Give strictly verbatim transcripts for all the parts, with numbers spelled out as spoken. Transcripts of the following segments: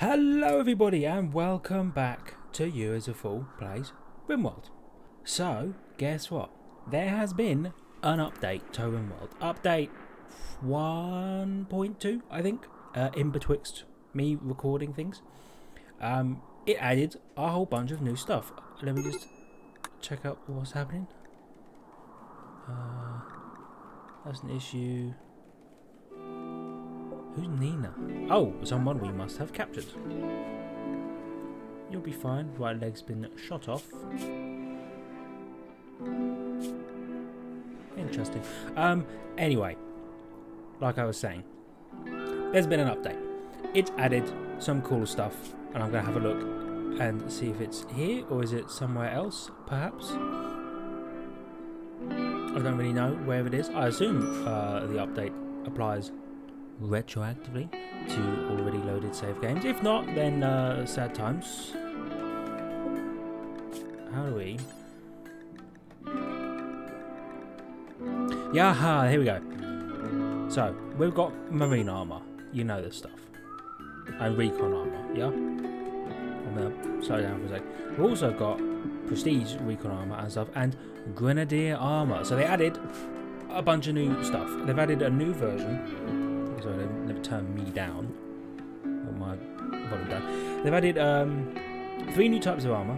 Hello everybody and welcome back to You As A Fool Plays RimWorld. So guess what? There has been an update to RimWorld. Update one point two I think, uh, in betwixt me recording things. Um, it added a whole bunch of new stuff. Let me just check out what's happening. Uh, that's an issue. Who's Nina? Oh, someone we must have captured. You'll be fine. Right leg's been shot off. Interesting. Um, anyway, like I was saying, there's been an update. It's added some cool stuff, and I'm going to have a look and see if it's here or is it somewhere else, perhaps. I don't really know where it is. I assume uh, the update applies retroactively to already loaded save games. If not, then uh, sad times. How do we? Yaha, here we go. So we've got marine armor, you know this stuff, and recon armor. Yeah, I'm gonna slow down for a sec. We've also got prestige recon armor and stuff, and grenadier armor. So they added a bunch of new stuff. They've added a new version. Sorry, they've never turned me down. Or my volume down. They've added um, three new types of armor.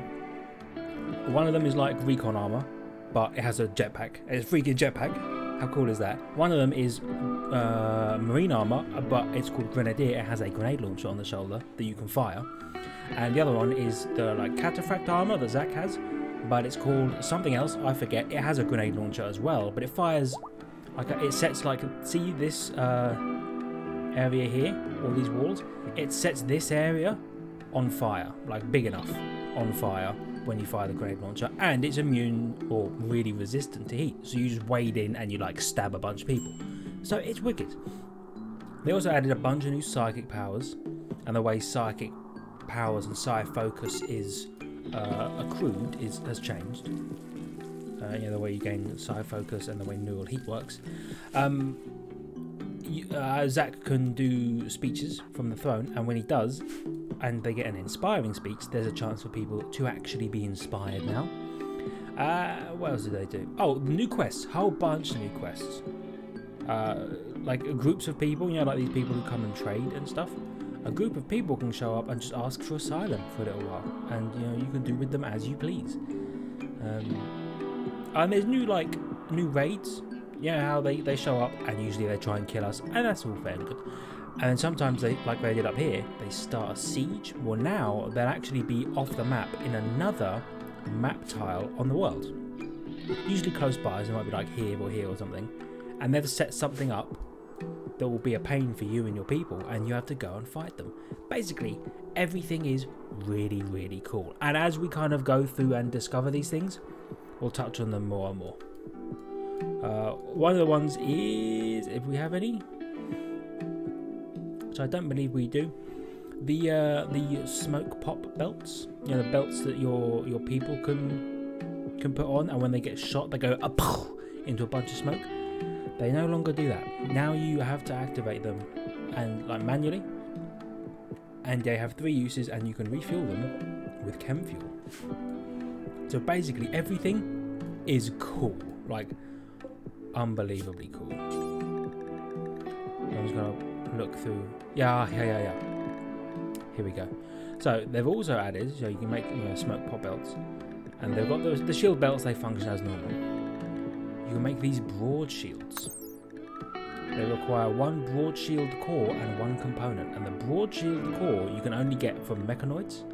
One of them is like recon armor, but it has a jetpack. It's a freaking jetpack. How cool is that? One of them is uh, marine armor, but it's called grenadier. It has a grenade launcher on the shoulder that you can fire. And the other one is the like cataphract armor that Zach has, but it's called something else. I forget. It has a grenade launcher as well, but it fires. Like it sets like see this. Uh, area here, all these walls, it sets this area on fire, like big enough on fire when you fire the grenade launcher, and it's immune or really resistant to heat, so you just wade in and you like stab a bunch of people, so it's wicked. They also added a bunch of new psychic powers, and the way psychic powers and psi focus is uh, accrued is has changed. Uh, you know, the way you gain psi focus and the way neural heat works. um, Uh, Zach can do speeches from the throne, and when he does and they get an inspiring speech, there's a chance for people to actually be inspired now. Uh, what else did they do? Oh, new quests, whole bunch of new quests. Uh, like groups of people, you know, like these people who come and trade and stuff. A group of people can show up and just ask for asylum for a little while, and you know, you can do with them as you please. Um, and there's new like new raids. You know how they, they show up and usually they try and kill us, and that's all fair and good. And sometimes, they like they did up here, they start a siege. Well, now they'll actually be off the map in another map tile on the world. Usually close by, so it might be like here or here or something. And they've set something up that will be a pain for you and your people, and you have to go and fight them. Basically, everything is really, really cool. And as we kind of go through and discover these things, we'll touch on them more and more. Uh, one of the ones is, if we have any, which I don't believe we do, the uh, the smoke pop belts. You know, the belts that your your people can can put on, and when they get shot, they go into a bunch of smoke. They no longer do that. Now you have to activate them, and like manually, and they have three uses, and you can refuel them with chem fuel. So basically, everything is cool. Like, unbelievably cool. I'm just gonna look through. Yeah, yeah, yeah, yeah. Here we go. So they've also added, so you can make, you know, smoke pop belts, and they've got those, the shield belts. They function as normal. You can make these broad shields. They require one broad shield core and one component, and the broad shield core you can only get from mechanoids.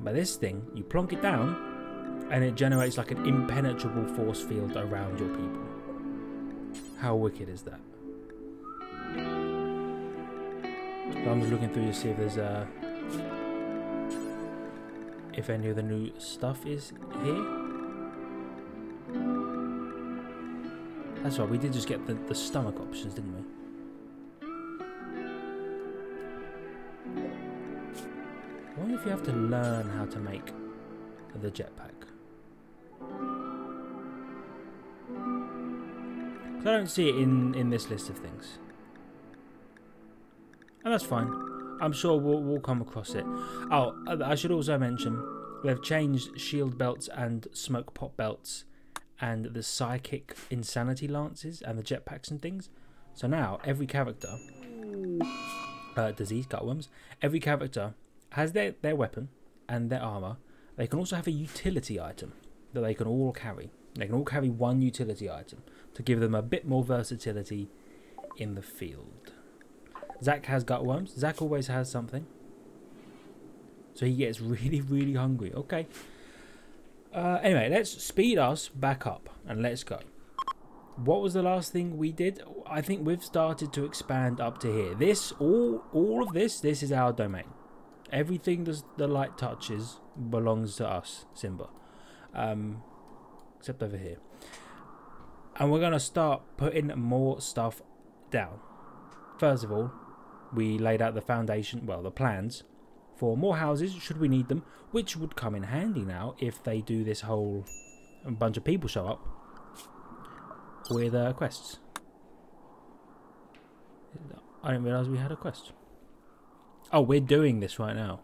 But this thing, you plonk it down, and it generates like an impenetrable force field around your people. How wicked is that? So I'm just looking through to see if there's a, if any of the new stuff is here. That's right, we did just get the, the stomach options, didn't we? I wonder if you have to learn how to make the jetpack. I don't see it in, in this list of things. And that's fine. I'm sure we'll, we'll come across it. Oh, I should also mention, they've changed shield belts and smoke pot belts and the psychic insanity lances and the jetpacks and things. So now every character, uh, disease, gutworms, every character has their, their weapon and their armor. They can also have a utility item that they can all carry. They can all carry one utility item to give them a bit more versatility in the field. Zach has gutworms. Zach always has something. So he gets really, really hungry. Okay. Uh, anyway, let's speed us back up and let's go. What was the last thing we did? I think we've started to expand up to here. This, all, all of this, this is our domain. Everything the, the light touches belongs to us, Simba. Um, except over here. And we're going to start putting more stuff down. First of all, we laid out the foundation, well, the plans for more houses should we need them, which would come in handy now if they do this whole bunch of people show up with uh, quests. I didn't realise we had a quest. Oh, we're doing this right now.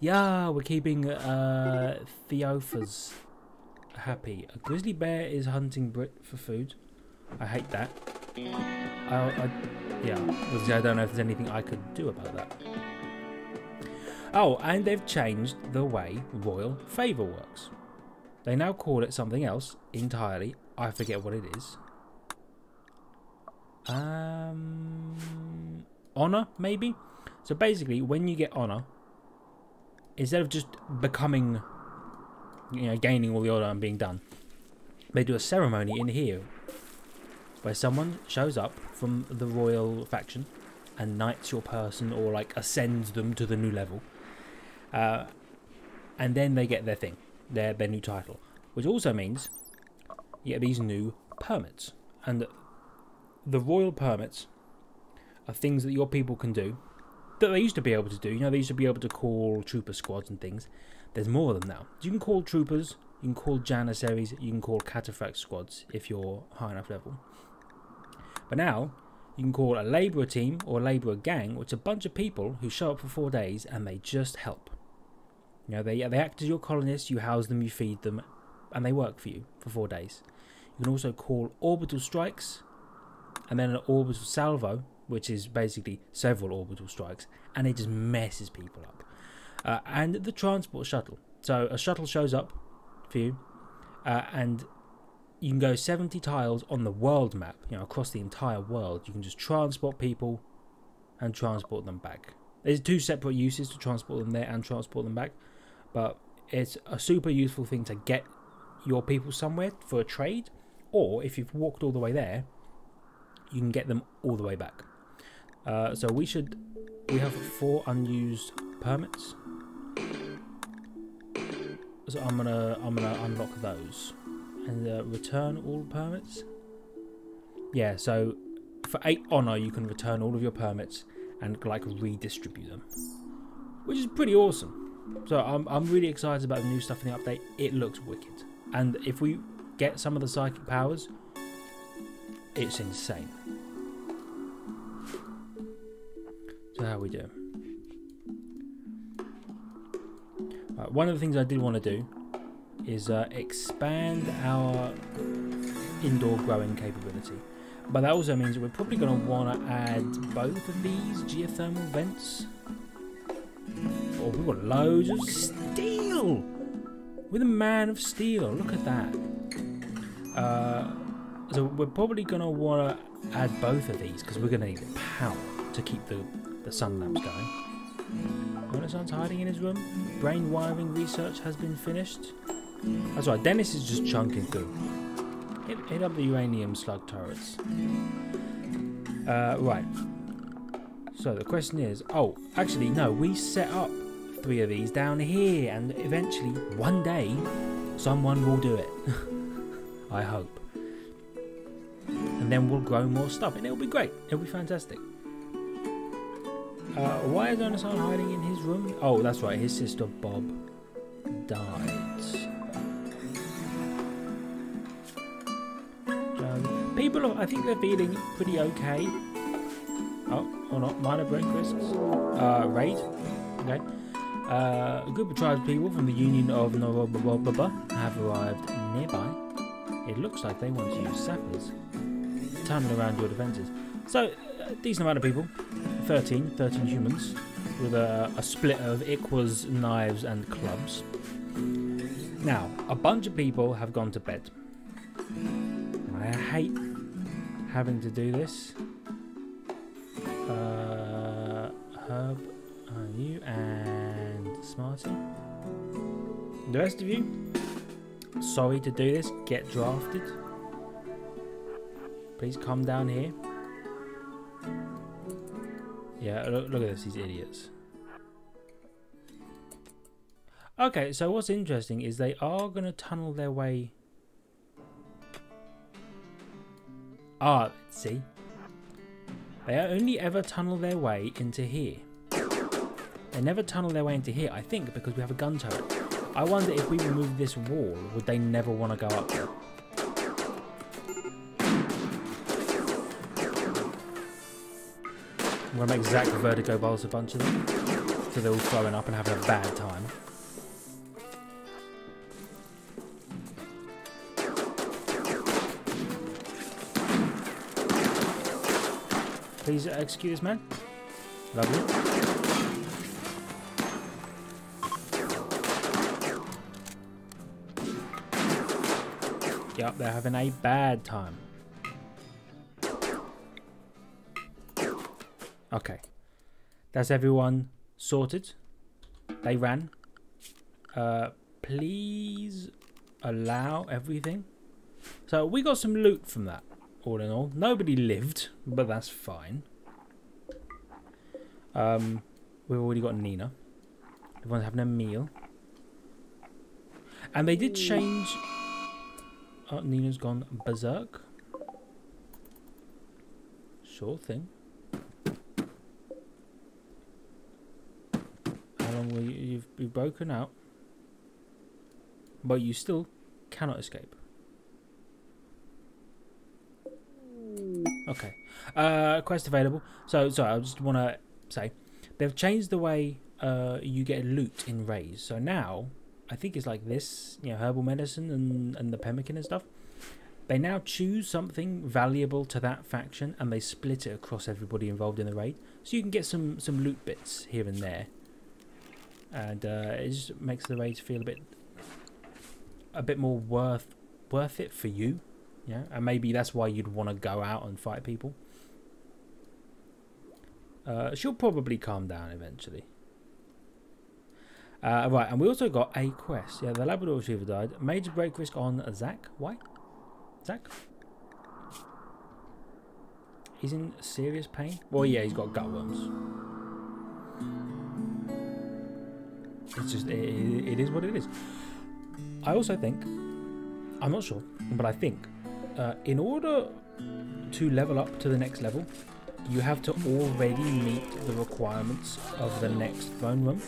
Yeah, we're keeping uh, Theophas happy. A grizzly bear is hunting Brit for food. I hate that. I, I, yeah, I don't know if there's anything I could do about that. Oh, and they've changed the way royal favour works. They now call it something else entirely. I forget what it is. Um, honour, maybe? So basically, when you get honour, instead of just becoming, you know, gaining all the honour and being done, they do a ceremony in here where someone shows up from the royal faction and knights your person or like ascends them to the new level, uh, and then they get their thing, their, their new title, which also means you get these new permits. And the royal permits are things that your people can do that they used to be able to do. You know, they used to be able to call trooper squads and things. There's more of them now. You can call troopers, you can call janissaries, you can call cataphract squads if you're high enough level. But now, you can call a labourer team or a labourer gang, which is a bunch of people who show up for four days and they just help. You know, they, they act as your colonists, you house them, you feed them, and they work for you for four days. You can also call orbital strikes, and then an orbital salvo, which is basically several orbital strikes, and it just messes people up. Uh, and the transport shuttle. So a shuttle shows up for you, uh, and you can go seventy tiles on the world map, you know, across the entire world. You can just transport people and transport them back. There's two separate uses to transport them there and transport them back, but it's a super useful thing to get your people somewhere for a trade, or if you've walked all the way there, you can get them all the way back. Uh, so we should, we have four unused permits. So I'm gonna, I'm gonna unlock those. And uh, return all permits. Yeah, so for eight honor, you can return all of your permits and like redistribute them, which is pretty awesome. So I'm, I'm really excited about the new stuff in the update. It looks wicked, and if we get some of the psychic powers, it's insane. So how are we doing? Right, one of the things I did want to do is uh, expand our indoor growing capability. But that also means that we're probably going to want to add both of these geothermal vents. Oh, we've got loads of steel! We're the man of steel, look at that. Uh, so we're probably going to want to add both of these because we're going to need power to keep the, the sun lamps going. Renaissance hiding in his room. Brain wiring research has been finished. That's right, Dennis is just chunking through. Hit, hit up the uranium slug turrets. Uh, right. So the question is... Oh, actually, no. We set up three of these down here. And eventually, one day, someone will do it. I hope. And then we'll grow more stuff. And it'll be great. It'll be fantastic. Uh, why is Onasan hiding in his room? Oh, that's right. His sister, Bob, died. People, I think they're feeling pretty okay Oh, or not. Minor breakfasts. Uh, raid. Okay. Uh, a group of tribespeople from the Union of Noroba have arrived nearby. It looks like they want to use sappers. Timing around your defences. So, a decent amount of people. thirteen, thirteen humans. With a, a split of Ikwas, knives and clubs. Now, a bunch of people have gone to bed. I hate having to do this. Uh, Herb, uh, you and Smarty. The rest of you, sorry to do this, get drafted. Please come down here. Yeah, look, look at this, these idiots. Okay, so what's interesting is they are going to tunnel their way. Ah, see? They only ever tunnel their way into here. They never tunnel their way into here, I think, because we have a gun turret. I wonder if we remove this wall, would they never want to go up there? I'm going to make Zach Vertigo Bowls a bunch of them. So they're all throwing up and having a bad time. Please execute this man. Lovely. Yep, they're having a bad time. Okay. That's everyone sorted. They ran. Uh, please allow everything. So we got some loot from that. All in all, nobody lived, but that's fine. Um, we've already got Nina. Everyone's having a meal, and they did change. Oh, Nina's gone berserk. Sure thing. How long will you? You've been broken out, but you still cannot escape. Okay, uh, quest available. So, sorry, I just want to say, they've changed the way uh, you get loot in raids. So now, I think it's like this, you know, herbal medicine and, and the pemmican and stuff. They now choose something valuable to that faction and they split it across everybody involved in the raid. So you can get some, some loot bits here and there. And uh, it just makes the raids feel a bit, a bit more worth, worth it for you. Yeah, and maybe that's why you'd want to go out and fight people. Uh, she'll probably calm down eventually. Uh, right, and we also got a quest. Yeah, the Labrador Retriever died. Major break risk on Zach. Why? Zach? He's in serious pain? Well, yeah, he's got gut worms. It's just, it, it is what it is. I also think, I'm not sure, but I think, Uh, in order to level up to the next level, you have to already meet the requirements of the next throne room,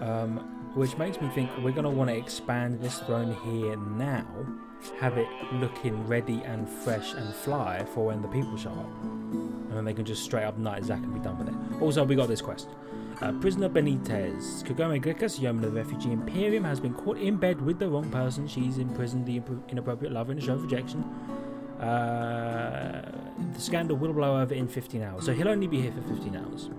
um, which makes me think we're going to want to expand this throne here now, have it looking ready and fresh and fly for when the people show up, and then they can just straight up knight Zack and be done with it. Also, we got this quest. Uh, Prisoner Benitez. Kagome Grikas, yeoman of the Refugee Imperium, has been caught in bed with the wrong person. She's imprisoned the inappropriate lover in a show of rejection. Uh, the scandal will blow over in fifteen hours. So he'll only be here for fifteen hours.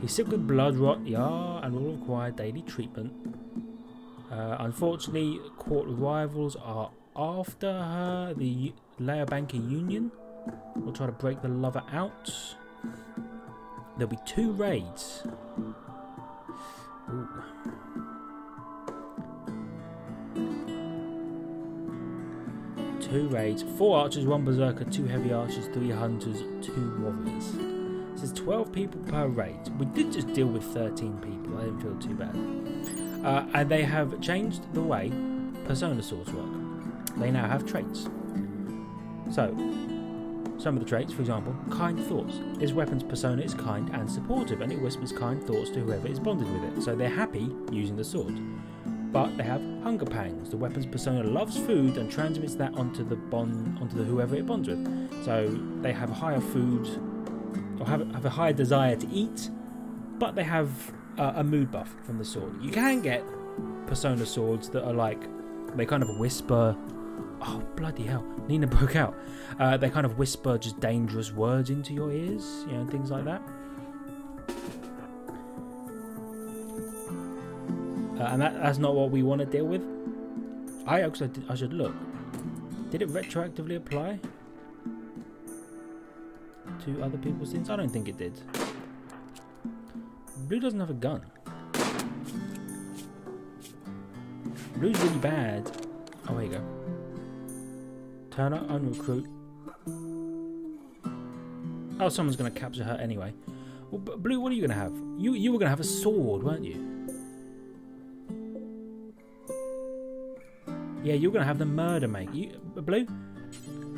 He's sick with blood rot, yeah, and will require daily treatment. Uh, unfortunately, court rivals are after her. The Leia Banking Union will try to break the lover out. There'll be two raids. Ooh. Two raids, four archers, one berserker, two heavy archers, three hunters, two warriors. This is twelve people per raid. We did just deal with thirteen people. I didn't feel too bad. Uh, and they have changed the way persona swords work. They now have traits. So, some of the traits, for example, kind thoughts. This weapon's persona is kind and supportive, and it whispers kind thoughts to whoever is bonded with it, so they're happy using the sword. But they have hunger pangs. The weapon's persona loves food and transmits that onto the bond, onto the whoever it bonds with. So they have higher food or have, have a higher desire to eat, but they have uh, a mood buff from the sword. You can get persona swords that are like, they kind of whisper, oh bloody hell, Nina broke out. Uh, they kind of whisper just dangerous words into your ears, you know, and things like that. Uh, and that, that's not what we want to deal with. I also did, I should look. Did it retroactively apply to other people's things? I don't think it did. Blue doesn't have a gun. Blue's really bad. Oh, there you go. Turn up on recruit. Oh, someone's going to capture her anyway. Well, Blue, what are you going to have? You you were going to have a sword, weren't you? Yeah, you're going to have the murder maker. You, Blue,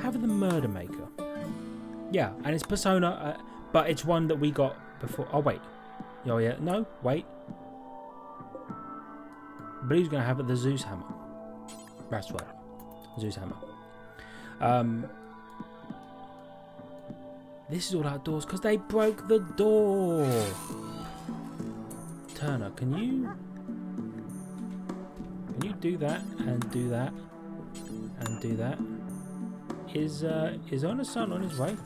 have the murder maker. Yeah, and it's persona, uh, but it's one that we got before. Oh, wait. Oh, yeah. No, wait. Blue's going to have the Zeus hammer. That's right. Zeus hammer. Um, this is all outdoors because they broke the door. Turner, can you... Can you do that and do that and do that? Is uh, is Ona-san on his way?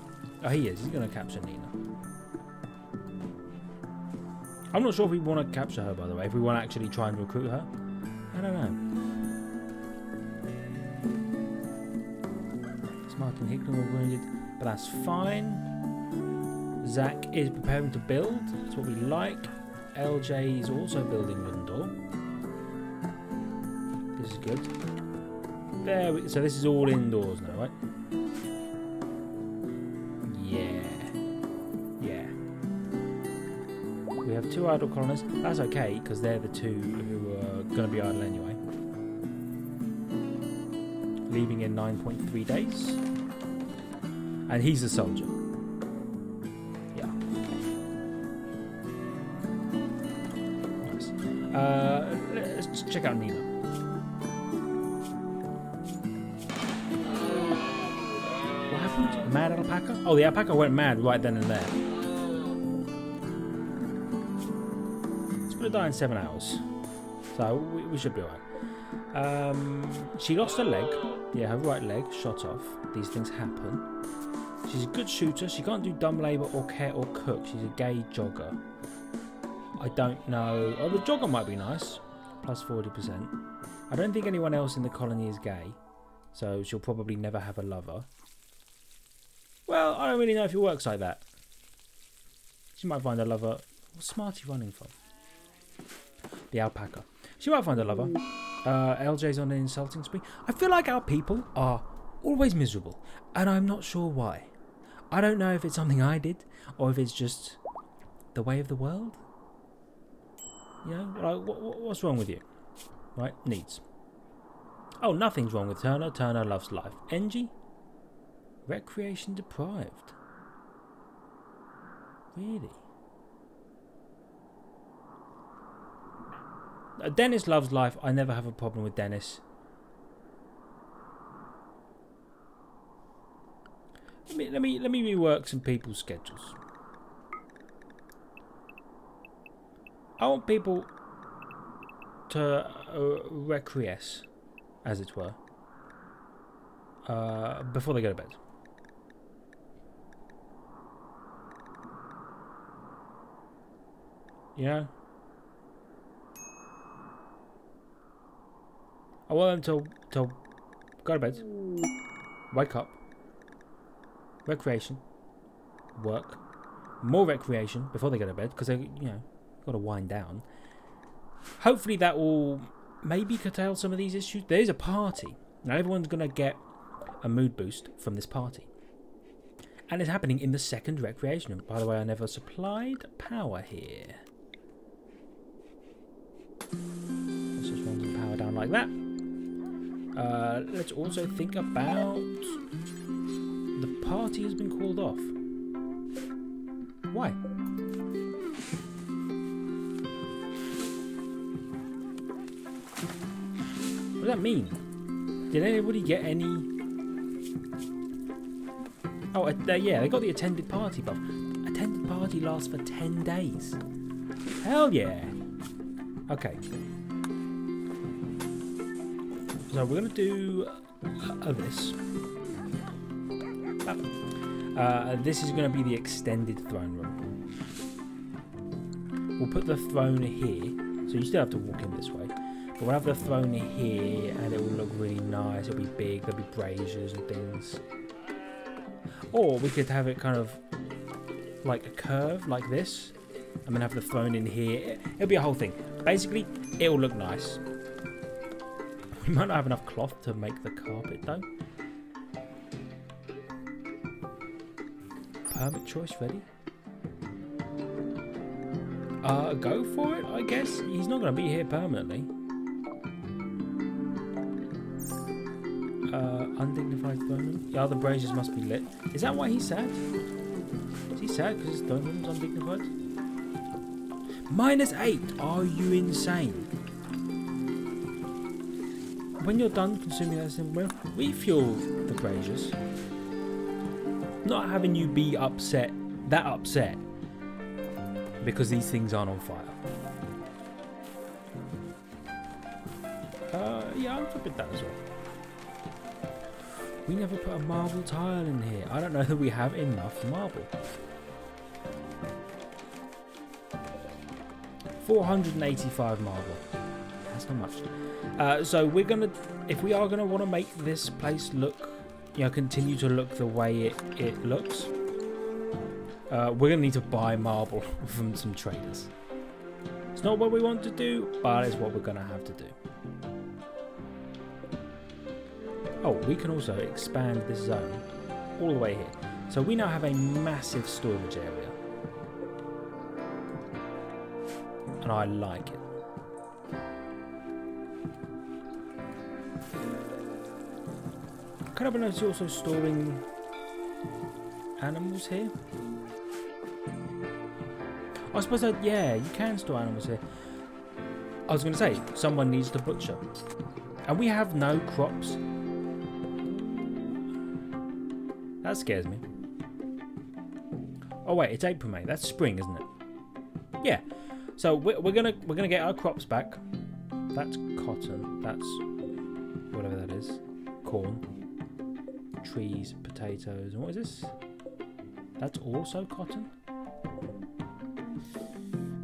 Oh, he is. He's going to capture Nina. I'm not sure if we want to capture her, by the way. If we want to actually try and recruit her, I don't know. Smart and Hickman were wounded, but that's fine. Zach is preparing to build. That's what we like. L J is also building wooden door. This is good. There we, so this is all indoors now, right? Yeah. Yeah. We have two idle colonists. That's okay, because they're the two who are going to be idle anyway. Leaving in nine point three days. And he's a soldier. Yeah. Nice. Uh, let's check out Nina. Mad alpaca? Oh, the alpaca went mad right then and there. It's gonna die in seven hours, so we, we should be alright. Um, she lost a leg. Yeah, her right leg shot off. These things happen. She's a good shooter. She can't do dumb labour or care or cook. She's a gay jogger. I don't know. Oh, the jogger might be nice. Plus forty percent. I don't think anyone else in the colony is gay, so she'll probably never have a lover. Well, I don't really know if it works like that. She might find a lover. What's Smarty running from? The alpaca. She might find a lover. Uh, L J's on an insulting spree. I feel like our people are always miserable, and I'm not sure why. I don't know if it's something I did, or if it's just the way of the world. You know, like, what, what, what's wrong with you? Right? Needs. Oh, nothing's wrong with Turner. Turner loves life. Engie? Recreation deprived. Really? Dennis loves life. I never have a problem with Dennis. Let me let me let me rework some people's schedules. I want people to uh, recreate, as it were, uh, before they go to bed. You know? I want them to, to go to bed, wake up, recreation, work, more recreation before they go to bed, because they, you know, got to wind down. Hopefully that will maybe curtail some of these issues. There is a party. Now everyone's going to get a mood boost from this party. And it's happening in the second recreation room. By the way, I never supplied power here. Let's just run some power down like that. Uh, let's also think about... The party has been called off. Why? What does that mean? Did anybody get any... Oh, uh, yeah, they got the attended party buff. Attended party lasts for ten days. Hell yeah. Okay. So we're going to do uh, this. Uh, this is going to be the extended throne room. We'll put the throne here. So you still have to walk in this way. But we'll have the throne here and it will look really nice. It'll be big. There'll be braziers and things. Or we could have it kind of like a curve like this. And then have the throne in here. It'll be a whole thing. Basically, it'll look nice. We might not have enough cloth to make the carpet though. Permit choice ready. Uh, go for it, I guess. He's not going to be here permanently. Uh, undignified throne room. The other braziers must be lit. Is that why he's sad? Is he sad because his throne room's undignified? Minus eight! Are you insane? When you're done consuming that symbol, refuel the braziers. Not having you be upset, that upset, because these things aren't on fire. Uh, yeah, I'll flip it that as well. We never put a marble tile in here. I don't know that we have enough marble. four hundred eighty-five marble. That's not much. Uh, so we're gonna, if we are gonna want to make this place look, you know, continue to look the way it, it looks, uh, we're going to need to buy marble from some traders. It's not what we want to do, but it's what we're going to have to do. Oh, we can also expand this zone all the way here. So we now have a massive storage area. And I like it. I don't know if it's also storing animals here. I suppose that, yeah, you can store animals here. I was going to say, someone needs to butcher. And we have no crops. That scares me. Oh wait, it's April, May. That's spring, isn't it? Yeah. So we're, we're gonna we're gonna get our crops back. That's cotton. That's whatever that is. Corn. Trees, potatoes, and what is this? That's also cotton?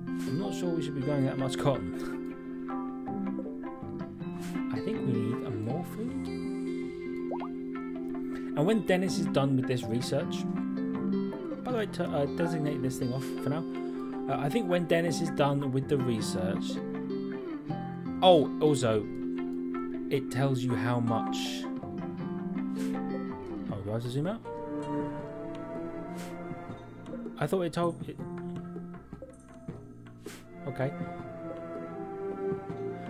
I'm not sure we should be growing that much cotton. I think we need a more food. And when Dennis is done with this research, by the way, to uh, designate this thing off for now, uh, I think when Dennis is done with the research, oh, also, it tells you how much. Do I have to zoom out? I thought it told it. Okay.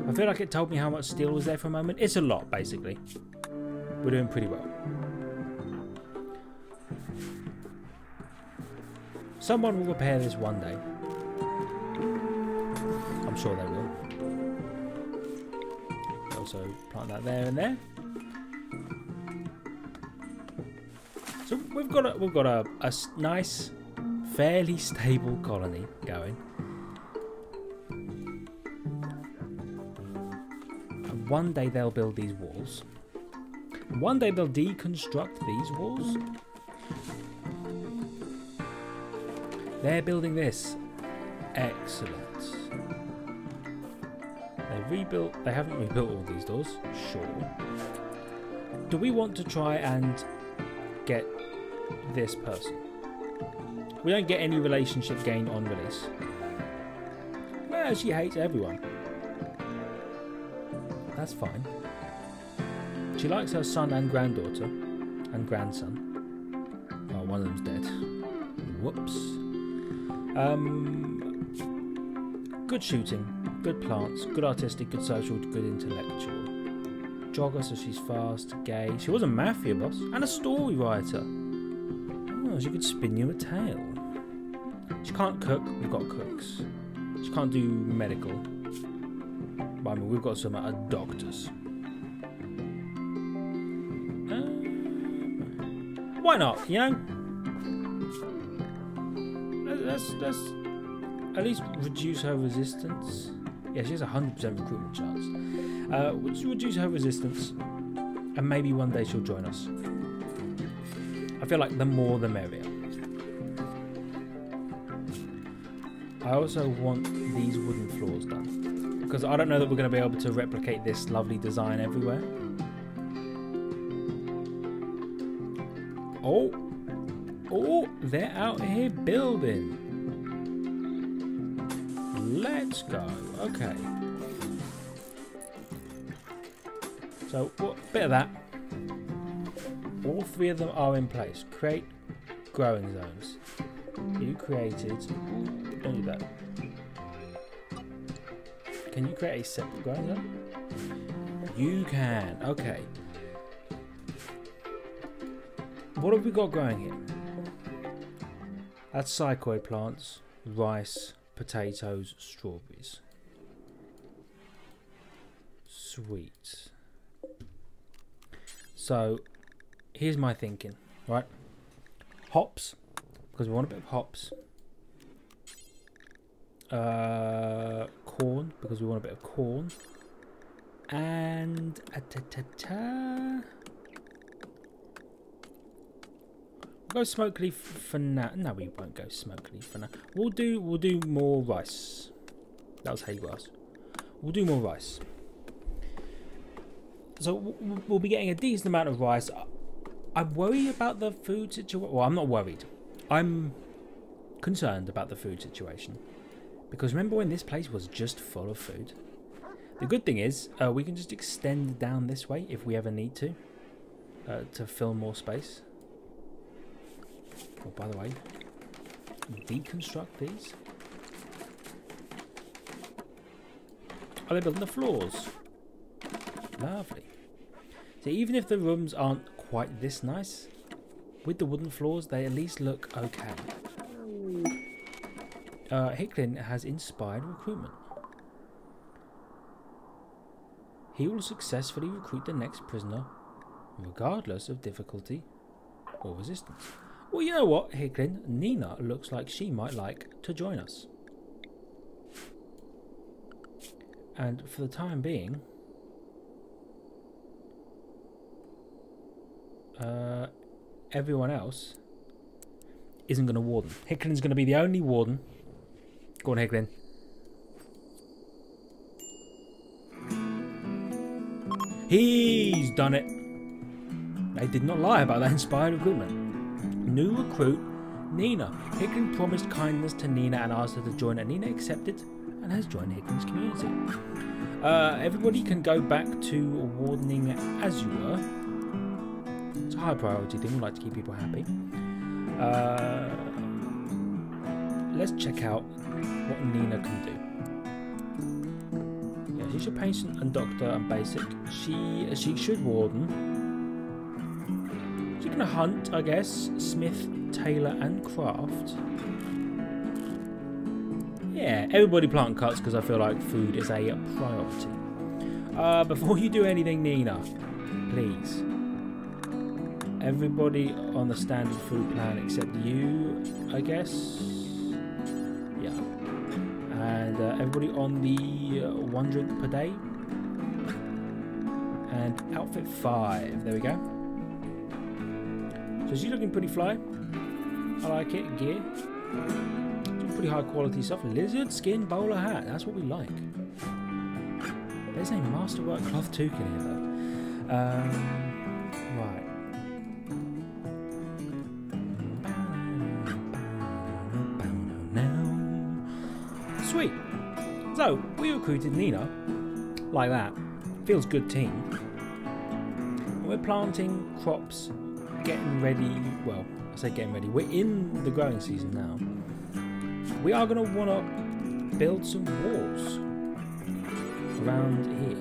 I feel like it told me how much steel was there for a moment. It's a lot, basically. We're doing pretty well. Someone will repair this one day. I'm sure they will. Also plant that there and there. So we've got a, we've got a, a nice, fairly stable colony going. And one day they'll build these walls. And one day they'll deconstruct these walls. They're building this. Excellent. They rebuilt. They haven't rebuilt all these doors. Sure. Do we want to try and get this person? We don't get any relationship gain on release. Well, she hates everyone. That's fine. She likes her son and granddaughter and grandson. Oh, one of them's dead. Whoops. Um, good shooting, good plants, good artistic, good social, good intellectual. Jogger, so she's fast, gay. She was a mafia boss and a story writer. Oh, she could spin you a tale. She can't cook. We've got cooks. She can't do medical. But I mean, we've got some uh, doctors. Um, why not? You know, let's let's at least reduce her resistance. Yeah, she has a hundred percent recruitment chance. Uh, we'll reduce her resistance, and maybe one day she'll join us. I feel like the more the merrier. I also want these wooden floors done, because I don't know that we're going to be able to replicate this lovely design everywhere. Oh, oh, they're out here building. Let's go. Okay. So, what bit of that? All three of them are in place. Create growing zones. You created. Don't do that. Can you create a separate growing zone? You can. Okay. What have we got growing here? That's psychoid plants, rice, potatoes, strawberries. Sweet. So here's my thinking, right? Hops, because we want a bit of hops. Uh, corn, because we want a bit of corn. And a ta ta ta. Go smoked leaf for now. No, we won't go smoked leaf for now. We'll do we'll do more rice. That was hay grass. We'll do more rice. So we'll be getting a decent amount of rice. I worry about the food situation. Well, I'm not worried. I'm concerned about the food situation, because remember when this place was just full of food? The good thing is uh, we can just extend down this way if we ever need to uh, to fill more space. Oh, by the way, deconstruct these. Are they building the floors? Lovely. So even if the rooms aren't quite this nice, with the wooden floors, they at least look okay. Uh, Hicklin has inspired recruitment. He will successfully recruit the next prisoner, regardless of difficulty or resistance. Well, you know what, Hicklin? Nina looks like she might like to join us. And for the time being, uh, everyone else isn't going to warden. Hicklin's going to be the only warden. Go on, Hicklin. He's done it. They did not lie about that inspired recruitment. New recruit, Nina. Hicklin promised kindness to Nina and asked her to join, and Nina accepted and has joined Hicklin's community. Uh, everybody can go back to wardening as you were. It's a high priority thing. We like to keep people happy. Uh, let's check out what Nina can do. Yeah, she's a patient and doctor and basic. She she should warden. Gonna hunt, I guess. Smith, tailor, and craft. Yeah, everybody plant cuts, because I feel like food is a priority. Uh, before you do anything, Nina, please. Everybody on the standard food plan except you, I guess. Yeah. And uh, everybody on the uh, one drink per day. And outfit five. There we go. So she's looking pretty fly. I like it. Gear. Some pretty high quality stuff. Lizard skin bowler hat. That's what we like. There's a masterwork cloth toucan here though. Um, right. Sweet. So we recruited Nina. Like that. Feels good team. And we're planting crops. Getting ready, well, I say getting ready, we're in the growing season now. We are going to want to build some walls around here.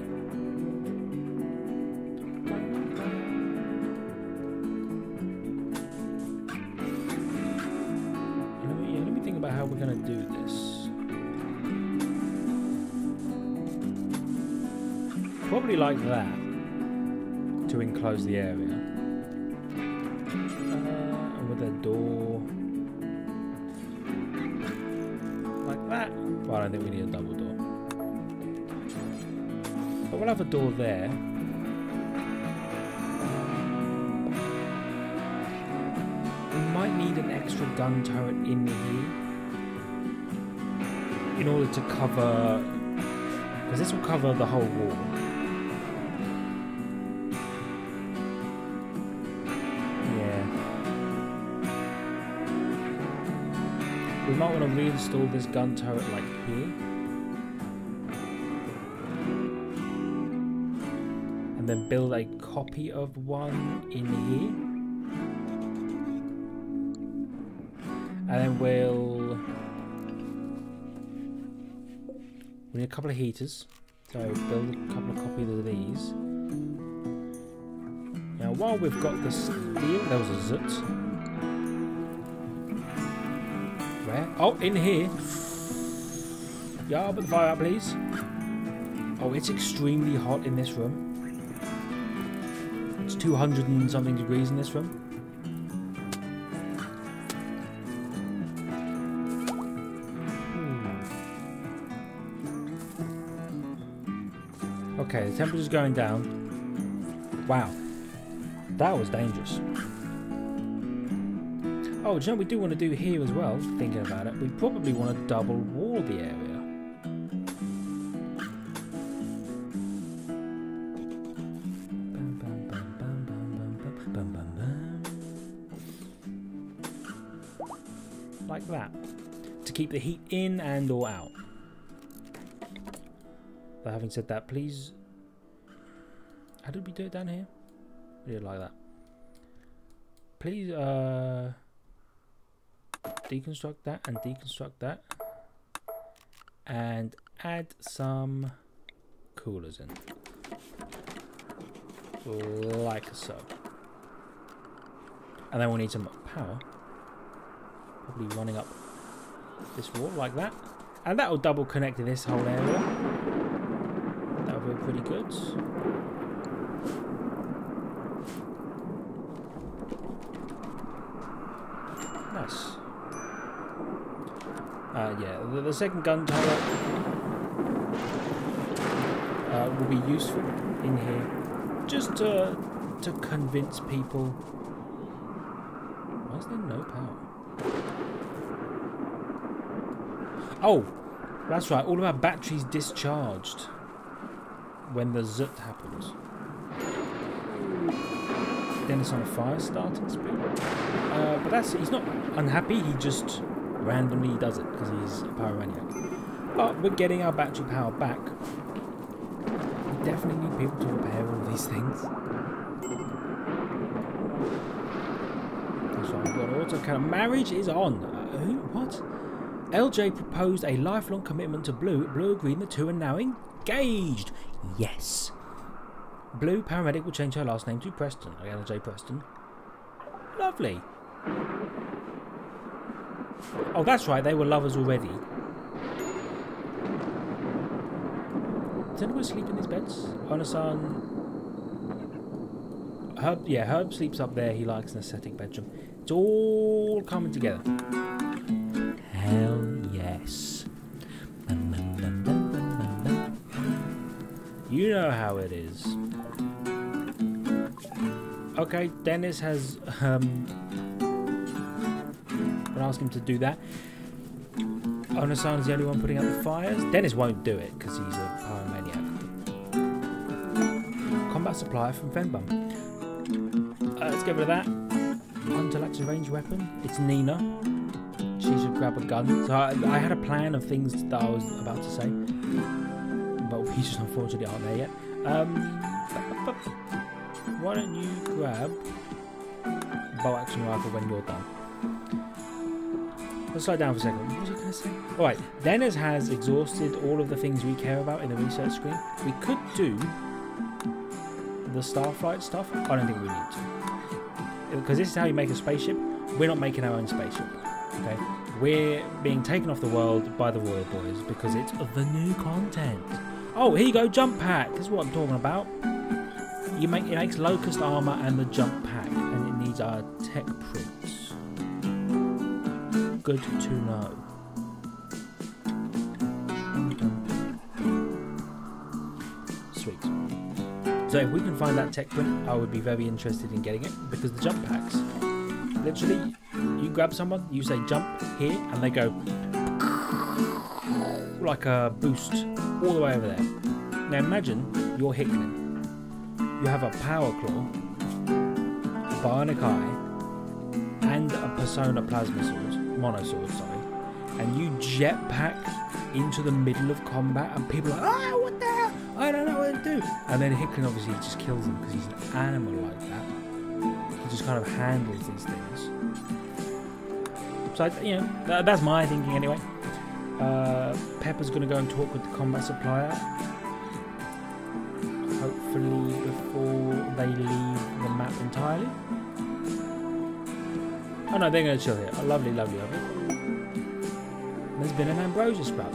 Let me, let me think about how we're going to do this. Probably like that, to enclose the area. Door. that. Well, I don't think we need a double door. But we'll have a door there. We might need an extra gun turret in here in order to cover, because this will cover the whole wall. We might want to reinstall this gun turret like here. And then build a copy of one in here. And then we'll... we need a couple of heaters. So build a couple of copies of these. Now while we've got the steel... there was a zut. Oh, in here. Yeah, put the fire out, please. Oh, it's extremely hot in this room. It's two hundred and something degrees in this room. Hmm. Okay, the temperature's going down. Wow. That was dangerous. Oh, do you know what we do want to do here as well, thinking about it? We probably want to double wall the area. Like that. To keep the heat in and or out. But having said that, please... how did we do it down here? We did it like that. Please, uh... deconstruct that and deconstruct that and add some coolers in like so, and then we'll need some power probably running up this wall like that, and that will double connect to this whole area. That will be pretty good. Nice. Uh, yeah, the, the second gun turret uh, will be useful in here, just to to convince people. Why is there no power? Oh, that's right. All of our batteries discharged when the zut happens. Then it's on a fire starting speed. Uh, but that's he's not unhappy. He just randomly does it because he's a power maniac. But we're getting our battery power back. We definitely need people to repair all these things. That's right, we've got auto count. Marriage is on. Uh, who? What? L J proposed a lifelong commitment to Blue. Blue agreed, the two are now engaged. Yes. Blue paramedic will change her last name to Preston. Like L J Preston. Lovely. Oh, that's right, they were lovers already. Does anyone sleep in these beds? Onasan... Herb, yeah, Herb sleeps up there. He likes an aesthetic bedroom. It's all coming together. Hell yes. You know how it is. Okay, Dennis has... Um, ask him to do that. Onasan is the only one putting out the fires. Dennis won't do it because he's a pyromaniac. Combat supplier from Fenbum. Uh, let's get rid of that. Hunter lacks a ranged weapon. It's Nina. She should grab a gun. So I, I had a plan of things that I was about to say, but we just unfortunately aren't there yet. Um, why don't you grab a bow action rifle when you're done? Let's slow down for a second. What was I going to say? Alright, Dennis has exhausted all of the things we care about in the research screen. We could do the Starflight stuff. I don't think we need to. Because this is how you make a spaceship. We're not making our own spaceship. Okay? We're being taken off the world by the Royal Boys because it's the new content. Oh, here you go, jump pack. This is what I'm talking about. You make, it makes locust armor and the jump pack, and it needs our tech print. Good to know. So if we can find that tech win, I would be very interested in getting it, because the jump packs, literally, you grab someone, you say jump here, and they go like a boost all the way over there. Now imagine you're Hickman. You have a Power Claw, a Bionic Eye, and a Persona Plasma Sword, Mono Sword, sorry, and you jetpack into the middle of combat, and people are like, oh, what the hell? I don't know what to do. And then Hickman obviously just kills him, because he's an animal like that. He just kind of handles these things. So, you know, that, that's my thinking anyway. Uh, Pepper's going to go and talk with the combat supplier, hopefully before they leave the map entirely. Oh no, they're going to chill here. Oh, lovely, lovely, lovely. There's been an Ambrosia Sprout.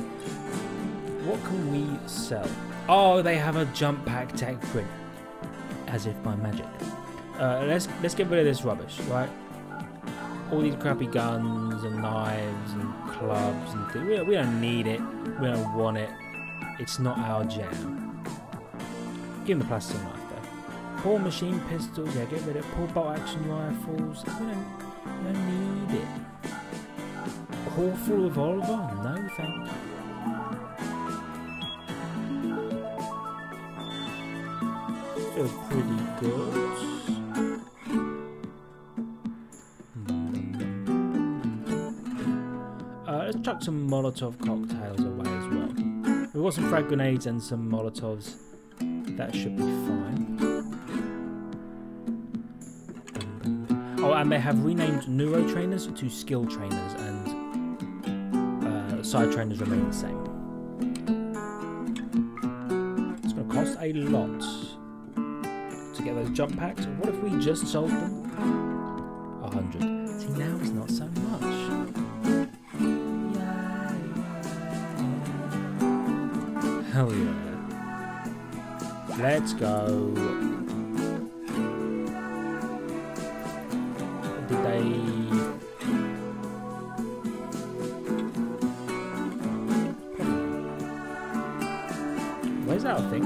What can we sell? Oh, they have a jump pack tech print. As if by magic. Uh, let's let's get rid of this rubbish, right? All these crappy guns and knives and clubs and things. We don't, we don't need it. We don't want it. It's not our jam. Give him the plastic knife though. Poor machine pistols. Yeah, get rid of it. Poor bolt action rifles. We don't, we don't need it. Awful revolver. No thank you. Feel pretty good. Chuck some Molotov cocktails away as well. We've got some frag grenades and some Molotovs. That should be fine. Oh, and they have renamed neuro trainers to skill trainers, and uh, side trainers remain the same. It's going to cost a lot to get those jump packs. What if we just sold them? A hundred. See, now it's not so much. Hell yeah. Let's go. Did they... Where's that thing?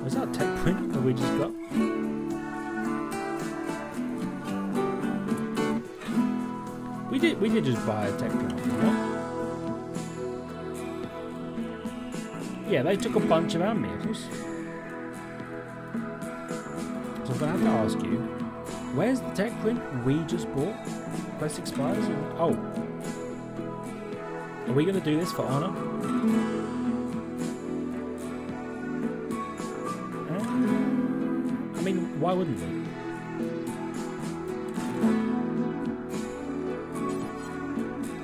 Where's that tech print that we just got? We did, we did just buy a tech print, right? Yeah, they took a bunch of our maples. So I'm gonna have to ask you, where's the tech print we just bought? Quest expires. And, oh, are we gonna do this for honor? Um, I mean, why wouldn't we?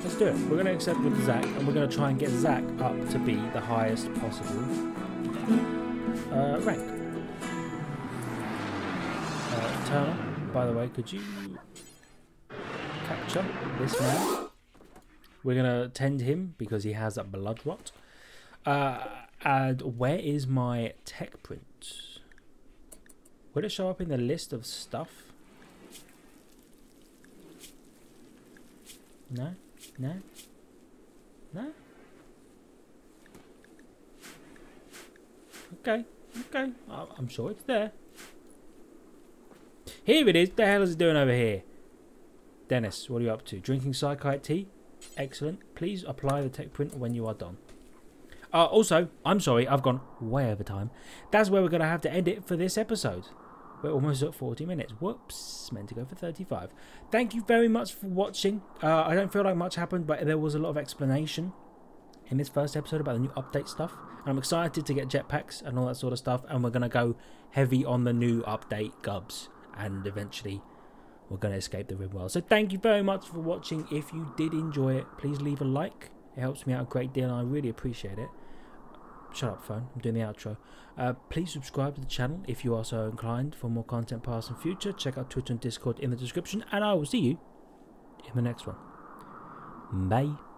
Let's do it. We're going to accept with Zach, and we're going to try and get Zach up to be the highest possible uh, rank. Uh, Turner, by the way, could you capture this man? We're going to tend him because he has a blood rot. Uh, and where is my tech print? Would it show up in the list of stuff? No? No? No? Okay, okay. I'm sure it's there. Here it is. The hell is it doing over here? Dennis, what are you up to? Drinking psychite tea? Excellent. Please apply the tech print when you are done. Uh, also, I'm sorry, I've gone way over time. That's where we're going to have to end it for this episode. We're almost at forty minutes. Whoops, meant to go for thirty-five. Thank you very much for watching. Uh, I don't feel like much happened, but there was a lot of explanation in this first episode about the new update stuff. And I'm excited to get jetpacks and all that sort of stuff. And we're going to go heavy on the new update gubs. And eventually, we're going to escape the RimWorld. So thank you very much for watching. If you did enjoy it, please leave a like. It helps me out a great deal, and I really appreciate it. Shut up, phone. I'm doing the outro. Uh, please subscribe to the channel if you are so inclined for more content past and future. Check out Twitch and Discord in the description, and I will see you in the next one. Bye.